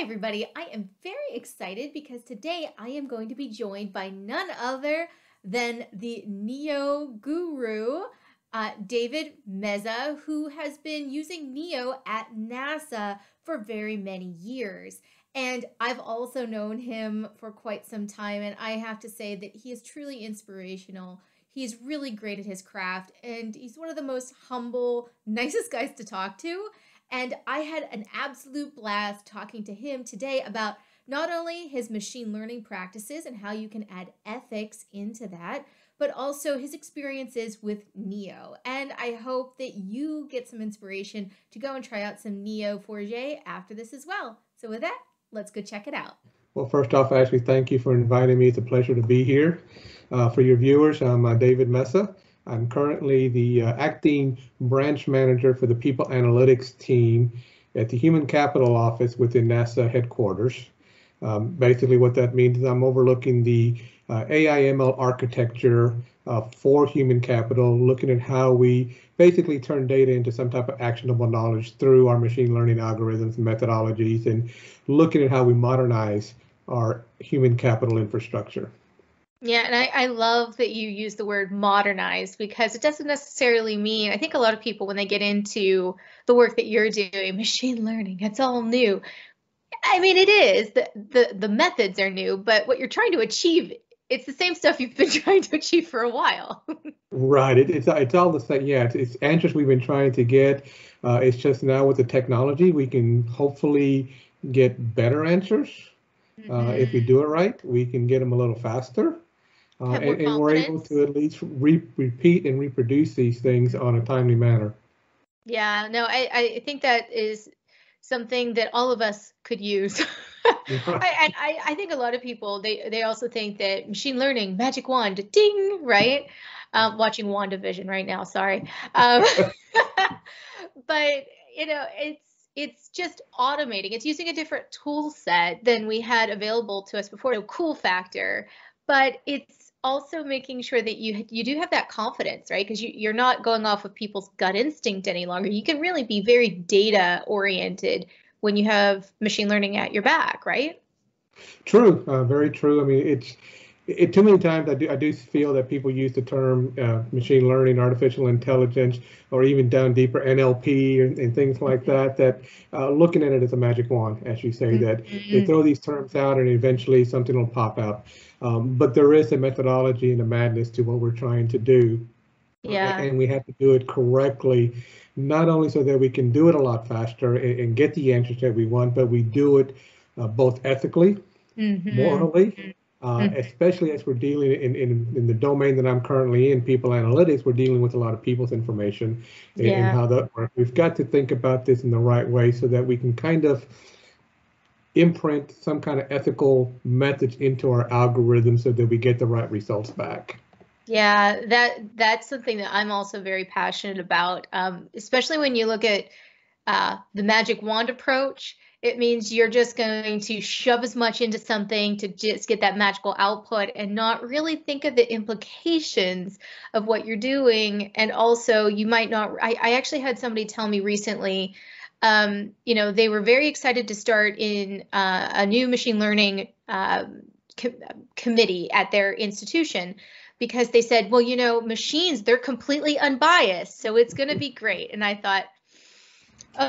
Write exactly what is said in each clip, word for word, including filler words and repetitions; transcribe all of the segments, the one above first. Hi everybody, I am very excited because today I am going to be joined by none other than the Neo guru, uh, David Meza, who has been using Neo at NASA for very many years. And I've also known him for quite some time, and I have to say that he is truly inspirational. He's really great at his craft, and he's one of the most humble, nicest guys to talk to. And I had an absolute blast talking to him today about not only his machine learning practices and how you can add ethics into that, but also his experiences with Neo. And I hope that you get some inspiration to go and try out some Neo four J after this as well. So with that, let's go check it out. Well, first off, Ashley, thank you for inviting me. It's a pleasure to be here. Uh, for your viewers, I'm uh, David Meza. I'm currently the uh, acting branch manager for the people analytics team at the Human Capital Office within NASA headquarters. Um, basically what that means is I'm overlooking the uh, A I M L architecture uh, for human capital, looking at how we basically turn data into some type of actionable knowledge through our machine learning algorithms and methodologies, and looking at how we modernize our human capital infrastructure. Yeah, and I, I love that you use the word modernize, because it doesn't necessarily mean, I think a lot of people when they get into the work that you're doing, machine learning, it's all new. I mean, it is, the, the, the methods are new, but what you're trying to achieve, it's the same stuff you've been trying to achieve for a while. Right, it, it's, it's all the same, yeah, it's, it's answers we've been trying to get. Uh, it's just now with the technology, we can hopefully get better answers. Mm-hmm. Uh, if we do it right, we can get them a little faster. Uh, and, and we're able to at least re repeat and reproduce these things on a timely manner. Yeah, no, I, I think that is something that all of us could use. I, and I, I think a lot of people, they, they also think that machine learning, magic wand, ding, right? Um, watching WandaVision right now, sorry. Um, but, you know, it's, It's just automating. It's using a different tool set than we had available to us before. So cool factor, but it's also making sure that you you do have that confidence, right? Because you, you're not going off of people's gut instinct any longer. You can really be very data oriented when you have machine learning at your back, right? True, uh, very true. I mean, it's it, too many times I do I do feel that people use the term uh, machine learning, artificial intelligence, or even down deeper N L P and, and things like that, that uh, looking at it as a magic wand, as you say, that they throw these terms out and eventually something will pop out. Um, but there is a methodology and a madness to what we're trying to do. Yeah. Uh, and we have to do it correctly, not only so that we can do it a lot faster and, and get the answers that we want, but we do it uh, both ethically, mm-hmm. morally, Uh, especially as we're dealing in, in, in the domain that I'm currently in, people analytics, we're dealing with a lot of people's information and, yeah. and how that works. We've got to think about this in the right way so that we can kind of imprint some kind of ethical methods into our algorithm so that we get the right results back. Yeah, that that's something that I'm also very passionate about, um, especially when you look at uh, the magic wand approach. It means you're just going to shove as much into something to just get that magical output and not really think of the implications of what you're doing. And also you might not, I, I actually had somebody tell me recently, um, you know, they were very excited to start in uh, a new machine learning uh, com committee at their institution, because they said, well, you know, machines, they're completely unbiased, so it's going to be great. And I thought,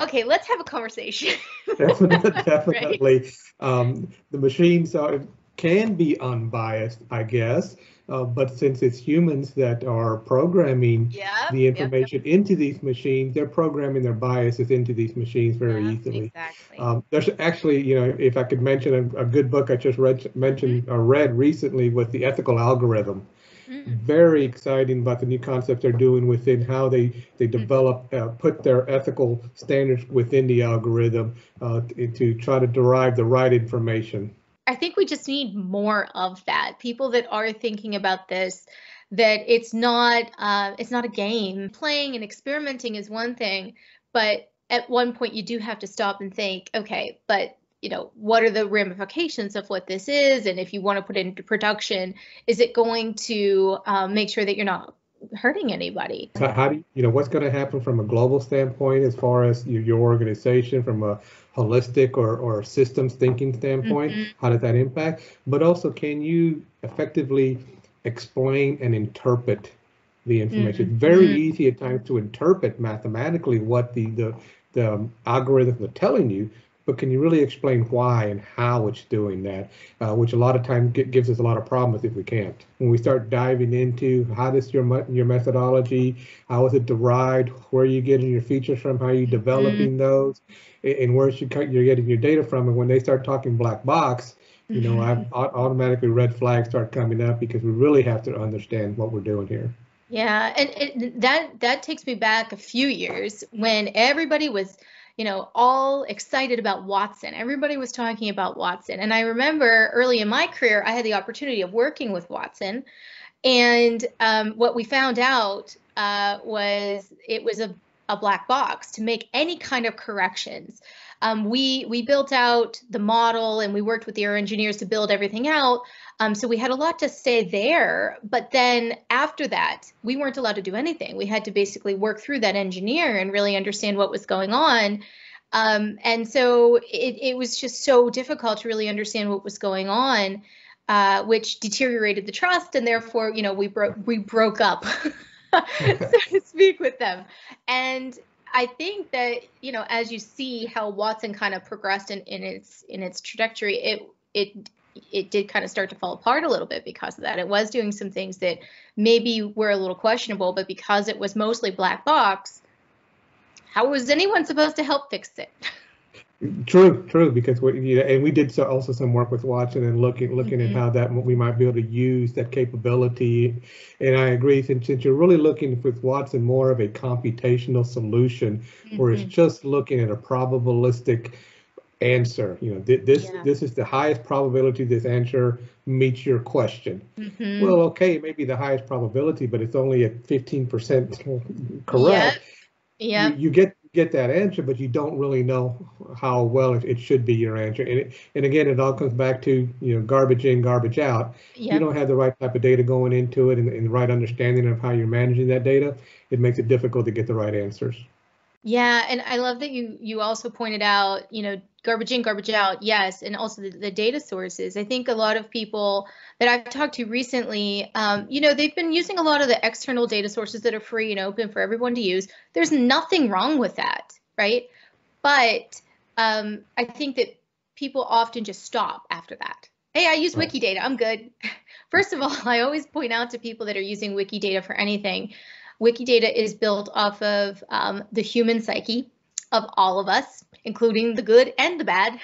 okay, let's have a conversation. Definitely. Definitely. Right? Um, the machines are, can be unbiased, I guess, uh, but since it's humans that are programming yep, the information yep, yep. into these machines, they're programming their biases into these machines very yeah, easily. Exactly. Um, there's actually, you know, if I could mention a, a good book I just read, mentioned mm-hmm. or read recently was The Ethical Algorithm. Very exciting about the new concept they're doing within how they they develop, uh, put their ethical standards within the algorithm uh, to try to derive the right information. I think we just need more of that. People that are thinking about this, that it's not uh, it's not a game. Playing and experimenting is one thing, but at one point you do have to stop and think, okay, but you know, what are the ramifications of what this is? And if you want to put it into production, is it going to um, make sure that you're not hurting anybody. So how do you, you know, what's going to happen from a global standpoint as far as your, your organization, from a holistic or, or systems thinking standpoint? Mm-hmm. How does that impact? But also, can you effectively explain and interpret the information? Mm-hmm. It's very mm-hmm. easy at times to interpret mathematically what the, the, the algorithms are telling you, but can you really explain why and how it's doing that, uh, which a lot of times gives us a lot of problems if we can't. When we start diving into how does your your methodology, how is it derived, where are you getting your features from, how are you developing mm-hmm. those, and where should you're getting your data from, and when they start talking black box, you know, mm-hmm. I've automatically red flags start coming up because we really have to understand what we're doing here. Yeah, and it, that that takes me back a few years when everybody was, you know, all excited about Watson. Everybody was talking about Watson. And I remember early in my career, I had the opportunity of working with Watson. And um, what we found out uh, was it was a, a black box to make any kind of corrections. Um, we we built out the model and we worked with the engineers to build everything out. Um, so we had a lot to say there. But then after that, we weren't allowed to do anything. We had to basically work through that engineer and really understand what was going on. Um, and so it, it was just so difficult to really understand what was going on, uh, which deteriorated the trust. And therefore, you know, we broke we broke up, so to speak, with them. And I think that, you know, as you see how Watson kind of progressed in, in its in its trajectory, it it it did kind of start to fall apart a little bit because of that. It was doing some things that maybe were a little questionable, but because it was mostly black box, how was anyone supposed to help fix it? True, true, because we, you know, and we did so also some work with Watson and looking looking mm-hmm. at how that we might be able to use that capability. And I agree, since, since you're really looking with Watson more of a computational solution, mm-hmm. where it's just looking at a probabilistic answer. You know, th this yeah. this is the highest probability this answer meets your question. Mm-hmm. Well, okay, it may be the highest probability, but it's only at fifteen percent correct. Yeah, yep. you, you get. get that answer, but you don't really know how well it, it should be your answer. And it, and again, it all comes back to, you know, garbage in, garbage out. Yep. You don't have the right type of data going into it and, and the right understanding of how you're managing that data. It makes it difficult to get the right answers. Yeah, and I love that you you also pointed out, you know, garbage in, garbage out, yes, and also the, the data sources. I think a lot of people that I've talked to recently, um, you know, they've been using a lot of the external data sources that are free and open for everyone to use. There's nothing wrong with that, right? But um, I think that people often just stop after that. Hey, I use Wikidata, I'm good. First of all, I always point out to people that are using Wikidata for anything, Wikidata is built off of um, the human psyche of all of us, including the good and the bad.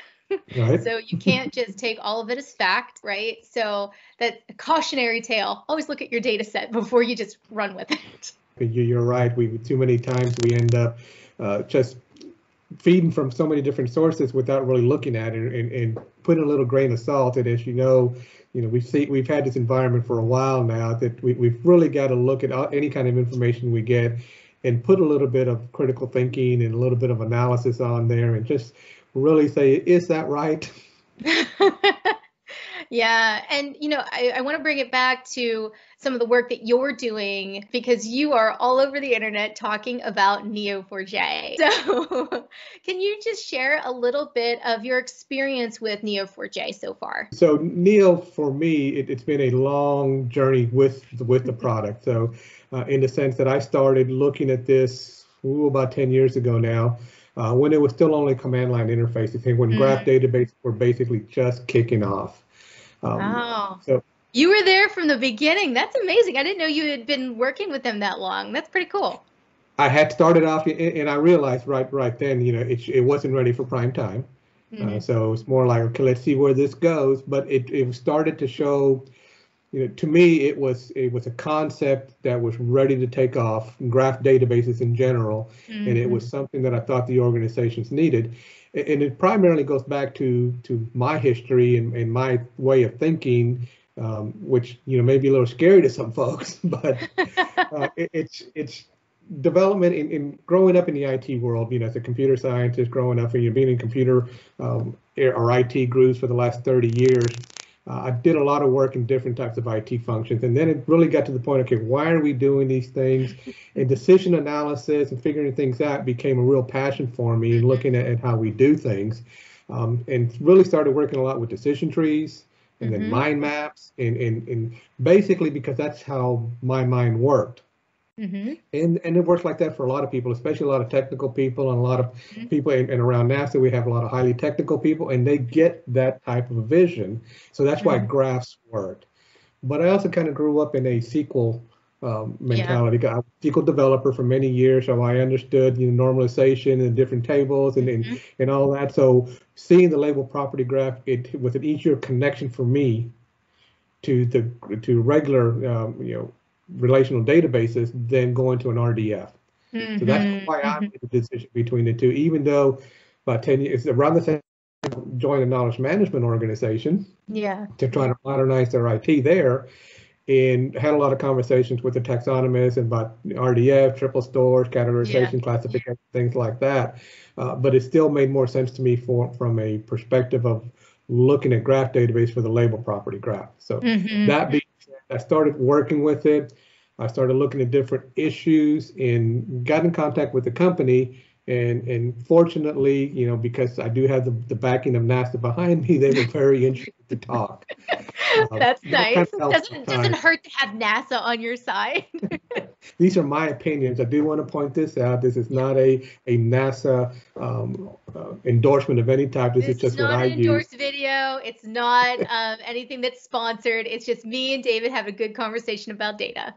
Right. So you can't just take all of it as fact, right? So that cautionary tale, always look at your data set before you just run with it. You're right. We too many times we end up uh, just feeding from so many different sources without really looking at it and, and putting a little grain of salt. And as you know, you know, we've seen, we've had this environment for a while now that we, we've really got to look at any kind of information we get and put a little bit of critical thinking and a little bit of analysis on there and just really say, is that right? Yeah. And, you know, I, I want to bring it back to some of the work that you're doing, because you are all over the internet talking about Neo four J. So can you just share a little bit of your experience with Neo four J so far? So Neo, for me, it, it's been a long journey with, with the product. So uh, in the sense that I started looking at this ooh, about ten years ago now, uh, when it was still only command line interfaces and when mm. graph databases were basically just kicking off. Um, wow. So you were there from the beginning. That's amazing. I didn't know you had been working with them that long. That's pretty cool. I had started off and I realized right right then, you know, it, it wasn't ready for prime time. Mm-hmm. uh, so it's more like, okay, let's see where this goes. But it, it started to show, you know, to me, it was it was a concept that was ready to take off, graph databases in general. Mm-hmm. And it was something that I thought the organizations needed. And it primarily goes back to to my history and, and my way of thinking, um, which, you know, may be a little scary to some folks, but uh, it, it's it's development in, in growing up in the I T world, you know, as a computer scientist growing up and you're being in computer um, or I T grooves for the last thirty years. Uh, I did a lot of work in different types of I T functions, and then it really got to the point, okay, why are we doing these things? And decision analysis and figuring things out became a real passion for me, and looking at, at how we do things, um, and really started working a lot with decision trees and mm-hmm. then mind maps, and, and, and basically because that's how my mind worked. Mm-hmm. And and it works like that for a lot of people, especially a lot of technical people and a lot of mm-hmm. people. And, and around NASA, we have a lot of highly technical people, and they get that type of vision. So that's mm-hmm. why graphs work. But I also kind of grew up in a S Q L um, mentality. Yeah. I was a S Q L developer for many years, so I understood you know, normalization and different tables and, mm-hmm. and and all that. So seeing the label property graph, it was an easier connection for me to the to regular um, you know. relational databases than going to an R D F. Mm-hmm. So that's why I made mm-hmm. the decision between the two, even though about ten years, around the same time, joined a knowledge management organization yeah. to try to modernize their I T there, and had a lot of conversations with the taxonomists about R D F, triple stores, categorization, yeah. classification, yeah. things like that. Uh, but it still made more sense to me for, from a perspective of looking at graph database for the label property graph. So mm-hmm. that being I started working with it. I started looking at different issues and got in contact with the company. And, and fortunately, you know, because I do have the, the backing of NASA behind me, they were very interested to talk. Uh, That's nice. It doesn't, doesn't hurt to have NASA on your side. These are my opinions. I do want to point this out. This is not a, a NASA um, uh, endorsement of any type. This, this is just what I use. It's not an endorsed video. It's not um, anything that's sponsored. It's just me and David have a good conversation about data.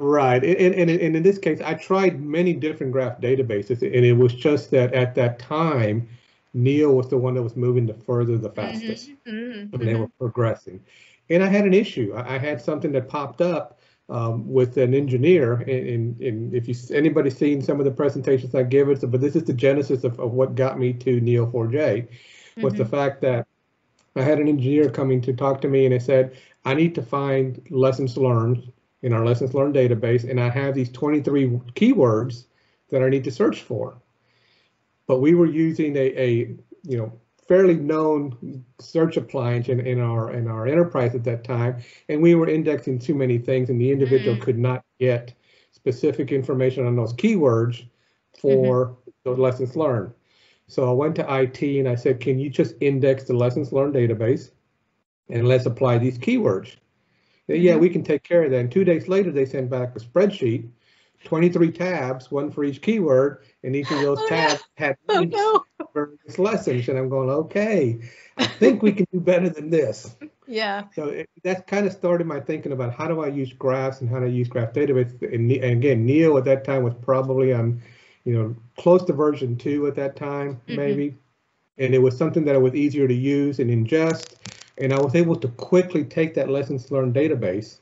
Right, and, and, and in this case, I tried many different graph databases, and it was just that at that time, Neo was the one that was moving the further, the fastest, mm-hmm, mm-hmm, and they mm-hmm. were progressing. And I had an issue. I had something that popped up um, with an engineer, and, and if you anybody's seen some of the presentations I give, it's but this is the genesis of, of what got me to Neo four J, was mm-hmm. the fact that I had an engineer coming to talk to me, and they said, I need to find lessons learned in our lessons learned database, and I have these twenty-three keywords that I need to search for. But we were using a, a you know, fairly known search appliance in, in our in our enterprise at that time, and we were indexing too many things, and the individual mm-hmm. could not get specific information on those keywords for mm-hmm. those lessons learned. So I went to I T and I said, can you just index the lessons learned database and let's apply these keywords? Yeah, we can take care of that. And two days later, they sent back a spreadsheet, twenty-three tabs, one for each keyword, and each of those oh, tabs no. had oh, no. various lessons. And I'm going, okay, I think we can do better than this. Yeah. So it, that kind of started my thinking about how do I use graphs and how do I use graph database. And, and again, Neo at that time was probably on, you know, close to version two at that time, mm-hmm. maybe. And it was something that was easier to use and ingest. And I was able to quickly take that lessons learned database,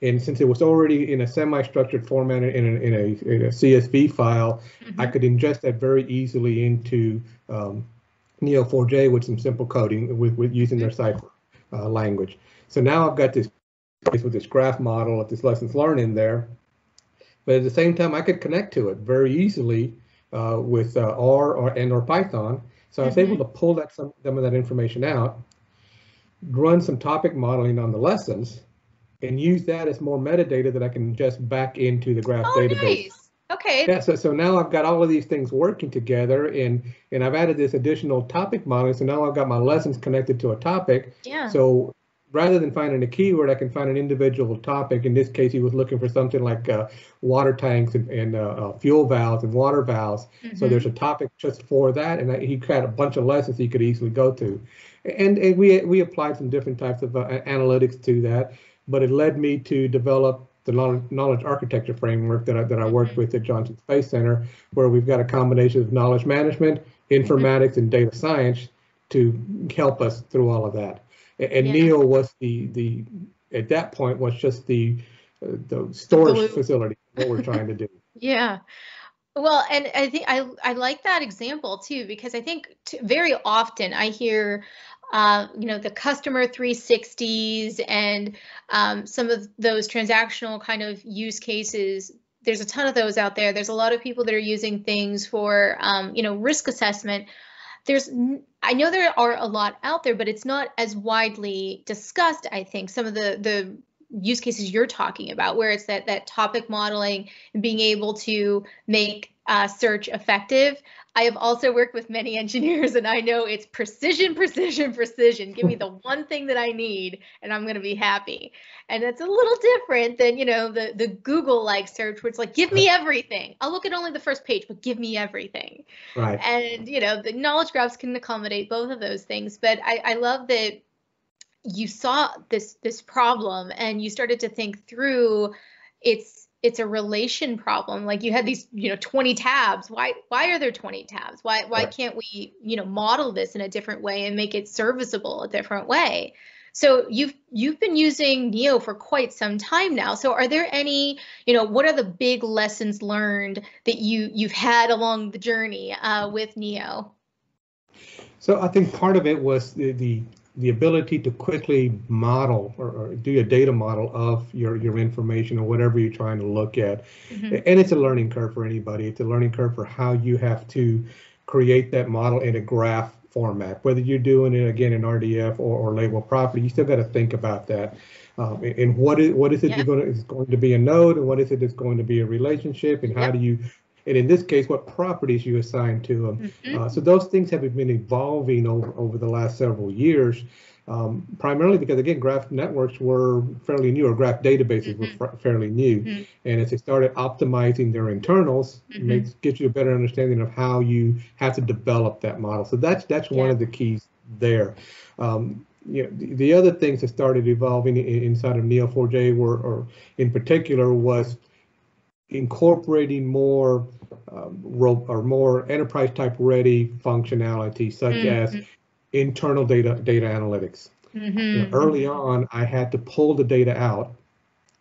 and since it was already in a semi-structured format in a, in a, in a C S V file, mm-hmm. I could ingest that very easily into um, Neo four J with some simple coding with, with using their Cypher uh, language. So now I've got this with this graph model of this lessons learned in there, but at the same time I could connect to it very easily uh, with uh, R or and or Python. So I was mm-hmm. able to pull that some, some of that information out, run some topic modeling on the lessons, and use that as more metadata that I can ingest back into the graph oh, database. Nice. Okay. Yeah, so, so now I've got all of these things working together, and, and I've added this additional topic modeling, so now I've got my lessons connected to a topic. Yeah. So rather than finding a keyword, I can find an individual topic. In this case, he was looking for something like uh, water tanks and, and uh, fuel valves and water valves. Mm-hmm. So there's a topic just for that, and he had a bunch of lessons he could easily go to. And, and we we applied some different types of uh, analytics to that, but it led me to develop the knowledge architecture framework that I, that I worked with at Johnson Space Center, where we've got a combination of knowledge management, informatics, and data science to help us through all of that. And, and yeah. Neo was the the at that point was just the uh, the storage the facility what we're trying to do. Yeah. Well, and I think I, I like that example, too, because I think t very often I hear, uh, you know, the customer three sixties and um, some of those transactional kind of use cases. There's a ton of those out there. There's a lot of people that are using things for, um, you know, risk assessment. there's, I know there are a lot out there, but it's not as widely discussed, I think, some of the, the use cases you're talking about, where it's that, that topic modeling and being able to make uh, search effective. I have also worked with many engineers, and I know it's precision, precision, precision. Give me the one thing that I need and I'm going to be happy. And it's a little different than, you know, the, the Google-like search where it's like, give me everything. I'll look at only the first page, but give me everything. Right. And, you know, the knowledge graphs can accommodate both of those things. But I, I love that you saw this, this problem and you started to think through its it's a relation problem. Like you had these, you know, twenty tabs. Why, why are there twenty tabs? Why, why right. can't we, you know, model this in a different way and make it serviceable a different way? So you've, you've been using Neo for quite some time now. So are there any, you know, what are the big lessons learned that you, you've had along the journey uh, with Neo? So I think part of it was the, the, the ability to quickly model or, or do a data model of your, your information or whatever you're trying to look at. Mm-hmm. And it's a learning curve for anybody. It's a learning curve for how you have to create that model in a graph format, whether you're doing it again in R D F or, or label property. You still got to think about that. Um, and what is, what is it yeah. you're going to, is going to be a node, and what is it that's going to be a relationship, and how yep. do you, and in this case, what properties you assign to them. Mm-hmm. uh, so those things have been evolving over, over the last several years, um, primarily because, again, graph networks were fairly new, or graph databases mm-hmm. were fairly new. Mm-hmm. And as they started optimizing their internals, mm-hmm. it makes, gives you a better understanding of how you have to develop that model. So that's that's yeah. one of the keys there. Um, you know, the, the other things that started evolving in, inside of Neo four J were, or in particular, was incorporating more um, or more enterprise type ready functionality, such mm-hmm. as internal data data analytics. Mm-hmm. You know, early on, I had to pull the data out,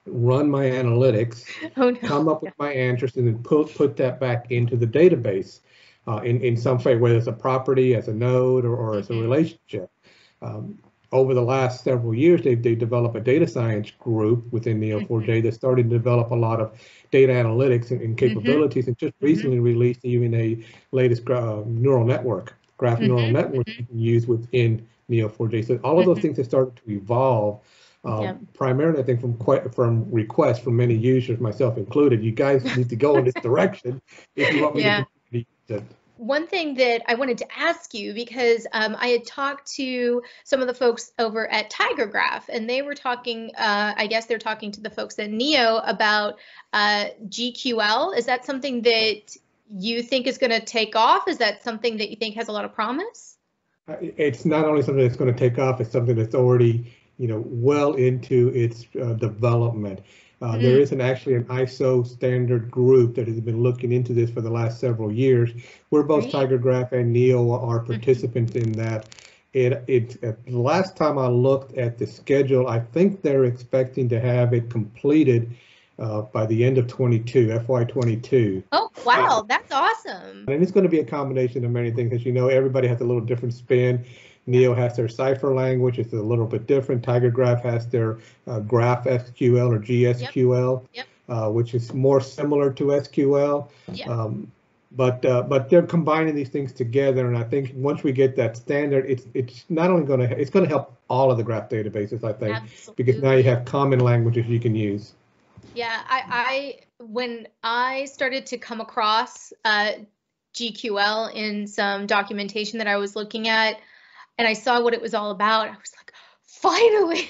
run my analytics, oh, no. come up with my answers, and then put put that back into the database uh, in in some way, whether it's a property, as a node, or, or as a relationship. Um, Over the last several years, they've, they've developed a data science group within Neo four J that's starting to develop a lot of data analytics and, and capabilities, mm-hmm. and just recently mm-hmm. released even a latest uh, neural network, graph mm-hmm. neural network mm-hmm. you can use within Neo four J. So all of those mm-hmm. things have started to evolve, um, yep. primarily, I think, from que from requests from many users, myself included. You guys need to go in this direction if you want me yeah. to use it. One thing that I wanted to ask you, because um, I had talked to some of the folks over at TigerGraph, and they were talking, uh, I guess they're talking to the folks at Neo about uh, G Q L. Is that something that you think is going to take off? Is that something that you think has a lot of promise? It's not only something that's going to take off, it's something that's already, you know, well into its uh, development. Uh, mm-hmm. There is an, actually an I S O standard group that has been looking into this for the last several years, where both right. TigerGraph and Neo are participants mm-hmm. in that. It, it, uh, the last time I looked at the schedule, I think they're expecting to have it completed uh, by the end of twenty-two, F Y twenty-two. Oh, wow, uh, that's awesome. And it's going to be a combination of many things. As you know, everybody has a little different spin. Neo has their Cypher language, it's a little bit different. TigerGraph has their uh, graph S Q L or G S Q L, yep. Yep. Uh, which is more similar to S Q L. Yep. Um, but uh, but they're combining these things together, and I think once we get that standard, it's it's not only going to it's going to help all of the graph databases, I think, absolutely. Because now you have common languages you can use. Yeah, I, I when I started to come across uh, G Q L in some documentation that I was looking at, and I saw what it was all about, I was like, finally,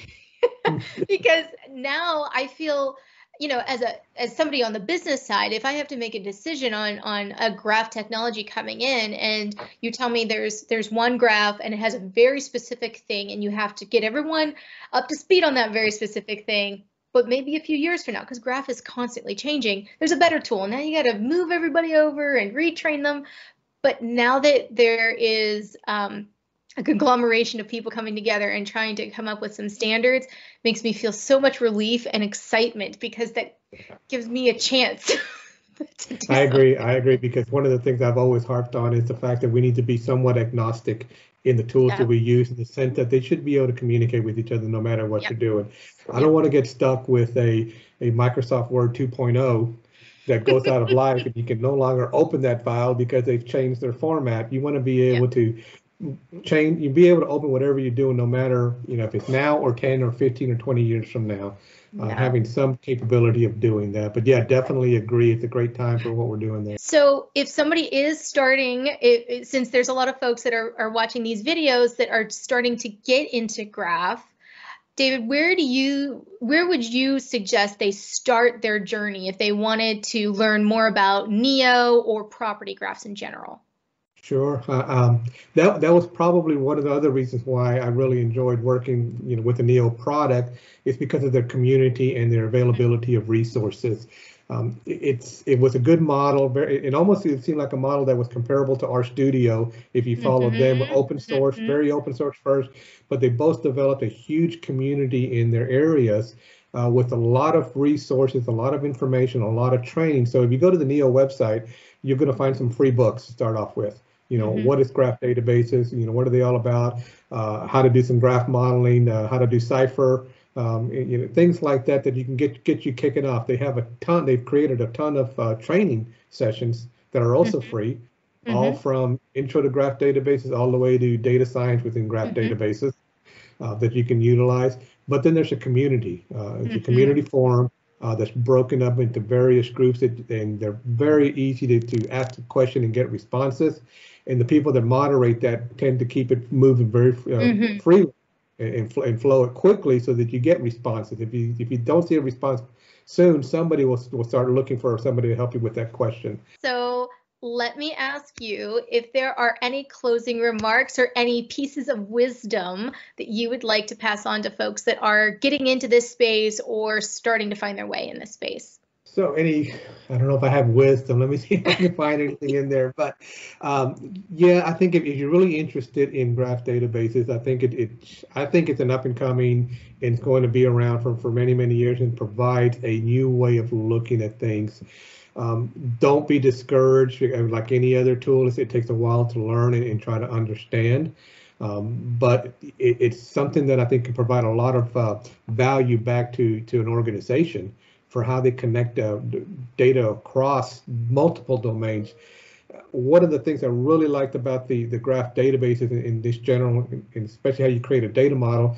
because now I feel, you know, as a as somebody on the business side, if I have to make a decision on on a graph technology coming in, and you tell me there's there's one graph and it has a very specific thing, and you have to get everyone up to speed on that very specific thing, but maybe a few years from now, because graph is constantly changing, there's a better tool. Now you got to move everybody over and retrain them. But now that there is um, a conglomeration of people coming together and trying to come up with some standards, makes me feel so much relief and excitement, because that gives me a chance. I agree. Something. I agree, because one of the things I've always harped on is the fact that we need to be somewhat agnostic in the tools yeah. that we use, in the sense that they should be able to communicate with each other no matter what yep. you're doing. I yep. don't want to get stuck with a, a Microsoft Word two point oh that goes out of life and you can no longer open that file because they've changed their format. You want to be able yeah. to change, you be able to open whatever you're doing, no matter, you know, if it's now or ten or fifteen or twenty years from now, uh, yeah. having some capability of doing that. But yeah, definitely agree. It's a great time for what we're doing there. So if somebody is starting, it, it, since there's a lot of folks that are, are watching these videos that are starting to get into graph, David, where do you, where would you suggest they start their journey if they wanted to learn more about Neo or property graphs in general? Sure, uh, um, that that was probably one of the other reasons why I really enjoyed working, you know, with the Neo product, is because of their community and their availability of resources. Um, it's it was a good model. It almost seemed like a model that was comparable to RStudio if you followed mm-hmm. them. Open source, mm-hmm. very open source first, but they both developed a huge community in their areas uh, with a lot of resources, a lot of information, a lot of training. So if you go to the Neo website, you're going to find some free books to start off with. You know, mm-hmm. what is graph databases? You know, what are they all about? Uh, how to do some graph modeling? Uh, how to do Cypher? Um, you know, things like that that you can get get you kicking off. They have a ton. They've created a ton of uh, training sessions that are also mm-hmm. free, mm-hmm. all from intro to graph databases all the way to data science within graph mm-hmm. databases uh, that you can utilize. But then there's a community. Uh, it's mm-hmm. a community forum uh, that's broken up into various groups, that, and they're very easy to to ask a question and get responses. And the people that moderate that tend to keep it moving very uh, mm-hmm. freely. And, fl and flow it quickly so that you get responses. If you if you don't see a response soon, somebody will, will start looking for somebody to help you with that question. So let me ask you if there are any closing remarks or any pieces of wisdom that you would like to pass on to folks that are getting into this space or starting to find their way in this space. So any, I don't know if I have wisdom, let me see if I can find anything in there. But um, yeah, I think if, if you're really interested in graph databases, I think it, it I think it's an up and coming, and it's going to be around for, for many, many years, and provides a new way of looking at things. Um, don't be discouraged. Like any other tool, it takes a while to learn and, and try to understand. Um, but it, it's something that I think can provide a lot of uh, value back to, to an organization, for how they connect uh, data across multiple domains. One of the things I really liked about the, the graph databases in, in this general, and especially how you create a data model,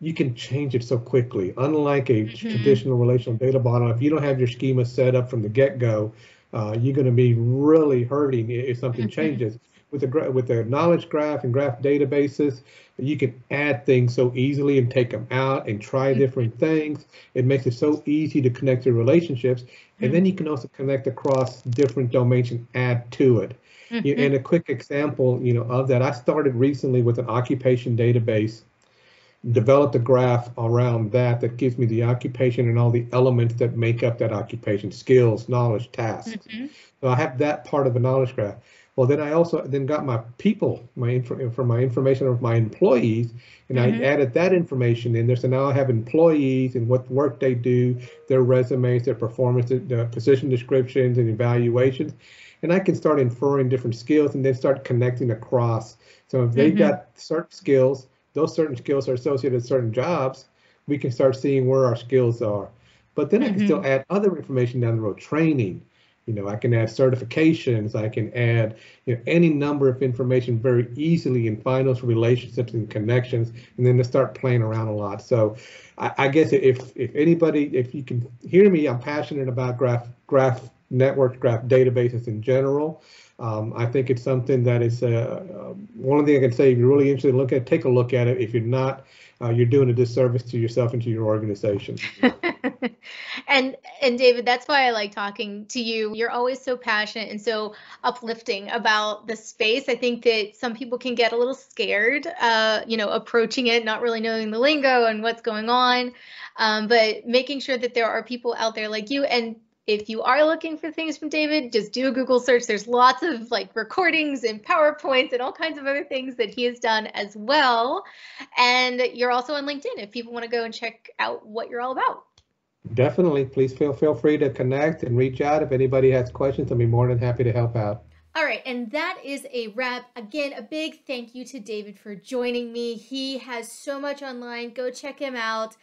you can change it so quickly. Unlike a mm-hmm. traditional relational data model, if you don't have your schema set up from the get-go, uh, you're going to be really hurting if something mm-hmm. changes. With the, with the knowledge graph and graph databases, you can add things so easily and take them out and try mm-hmm. different things. It makes it so easy to connect your relationships. Mm-hmm. And then you can also connect across different domains and add to it. Mm-hmm. you, and a quick example, you know, of that, I started recently with an occupation database, developed a graph around that that gives me the occupation and all the elements that make up that occupation, skills, knowledge, tasks. Mm-hmm. So I have that part of the knowledge graph. Well, then I also then got my people, my for my information of my employees, and mm-hmm. I added that information in there. So now I have employees and what work they do, their resumes, their performance, their position descriptions and evaluations. And I can start inferring different skills and then start connecting across. So if they've mm-hmm. got certain skills, those certain skills are associated with certain jobs, we can start seeing where our skills are. But then mm-hmm. I can still add other information down the road, training. You know, I can add certifications, I can add, you know, any number of information very easily and find those relationships and connections, and then to start playing around a lot. So I, I guess if if anybody, if you can hear me, I'm passionate about graph graph networks, graph databases in general. Um, I think it's something that is uh, uh, one thing I can say, if you're really interested in looking at it, take a look at it. If you're not, uh, you're doing a disservice to yourself and to your organization. And and David, that's why I like talking to you. You're always so passionate and so uplifting about the space. I think that some people can get a little scared, uh, you know, approaching it, not really knowing the lingo and what's going on, um, but making sure that there are people out there like you. And if you are looking for things from David, just do a Google search. There's lots of like recordings and PowerPoints and all kinds of other things that he has done as well. And you're also on LinkedIn if people want to go and check out what you're all about. Definitely. Please feel, feel free to connect and reach out. If anybody has questions, I'll be more than happy to help out. All right, and that is a wrap. Again, a big thank you to David for joining me. He has so much online. Go check him out.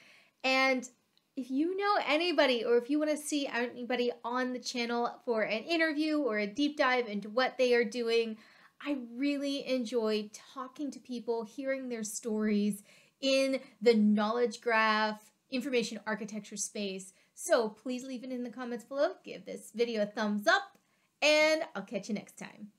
And If you know anybody, or if you want to see anybody on the channel for an interview or a deep dive into what they are doing, I really enjoy talking to people, hearing their stories in the knowledge graph, information architecture space. So please leave it in the comments below, give this video a thumbs up, and I'll catch you next time.